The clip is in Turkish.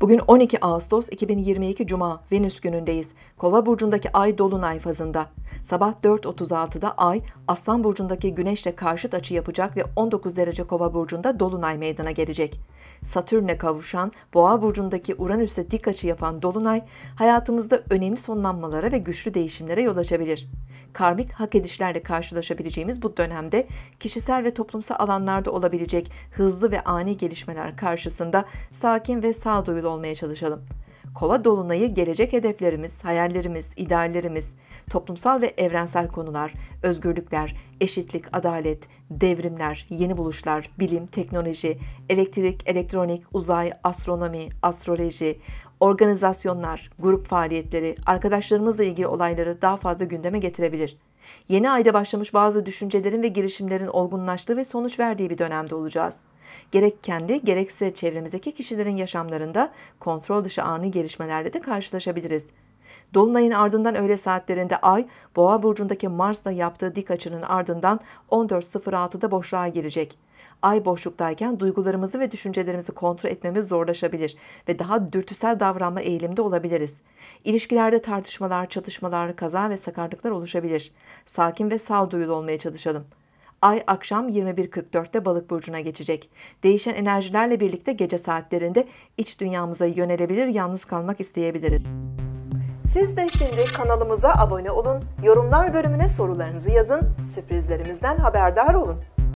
Bugün 12 Ağustos 2022 Cuma, Venüs günündeyiz. Kova burcundaki ay dolunay fazında. Sabah 4:36'da ay Aslan burcundaki güneşle karşıt açı yapacak ve 19 derece Kova burcunda dolunay meydana gelecek. Satürn'le kavuşan Boğa burcundaki Uranüs'e dik açı yapan dolunay hayatımızda önemli sonlanmalara ve güçlü değişimlere yol açabilir. Karmik hak edişlerle karşılaşabileceğimiz bu dönemde kişisel ve toplumsal alanlarda olabilecek hızlı ve ani gelişmeler karşısında sakin ve sağduyulu olmaya çalışalım. Kova dolunayı gelecek hedeflerimiz, hayallerimiz, ideallerimiz, toplumsal ve evrensel konular, özgürlükler, eşitlik, adalet, devrimler, yeni buluşlar, bilim, teknoloji, elektrik, elektronik, uzay, astronomi, astroloji, organizasyonlar, grup faaliyetleri, arkadaşlarımızla ilgili olayları daha fazla gündeme getirebilir. Yeni ayda başlamış bazı düşüncelerin ve girişimlerin olgunlaştığı ve sonuç verdiği bir dönemde olacağız. Gerek kendi gerekse çevremizdeki kişilerin yaşamlarında kontrol dışı ani gelişmelerle de karşılaşabiliriz. Dolunayın ardından öğle saatlerinde ay Boğa burcundaki Mars'la yaptığı dik açının ardından 14:06'da boşluğa girecek. Ay boşluktayken duygularımızı ve düşüncelerimizi kontrol etmemiz zorlaşabilir ve daha dürtüsel davranma eğilimde olabiliriz. İlişkilerde tartışmalar, çatışmalar, kaza ve sakatlıklar oluşabilir. Sakin ve sağduyulu olmaya çalışalım. Ay akşam 21:44'te Balık burcuna geçecek. Değişen enerjilerle birlikte gece saatlerinde iç dünyamıza yönelebilir, yalnız kalmak isteyebiliriz. Siz de şimdi kanalımıza abone olun, yorumlar bölümüne sorularınızı yazın, sürprizlerimizden haberdar olun.